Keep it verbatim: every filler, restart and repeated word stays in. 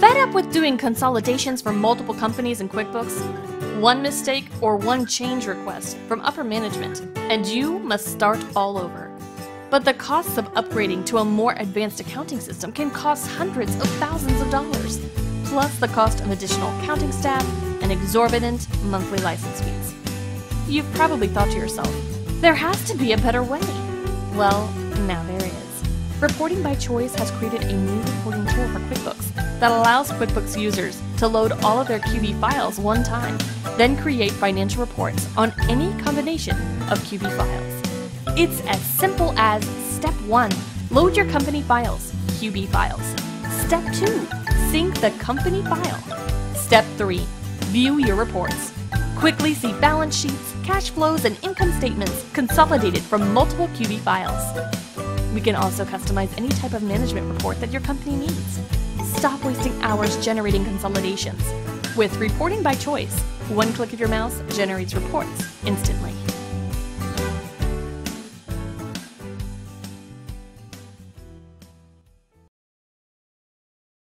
Fed up with doing consolidations for multiple companies in QuickBooks? One mistake or one change request from upper management, and you must start all over. But the costs of upgrading to a more advanced accounting system can cost hundreds of thousands of dollars, plus the cost of additional accounting staff and exorbitant monthly license fees. You've probably thought to yourself, there has to be a better way. Well, now there is. Reporting by Choice has created a new reporting tool for QuickBooks that allows QuickBooks users to load all of their Q B files one time, then create financial reports on any combination of Q B files. It's as simple as step one, load your company files, Q B files. Step two, sync the company file. Step three, view your reports. Quickly see balance sheets, cash flows, and income statements consolidated from multiple Q B files. We can also customize any type of management report that your company needs. Stop wasting hours generating consolidations. With Reporting by Choice, one click of your mouse generates reports instantly.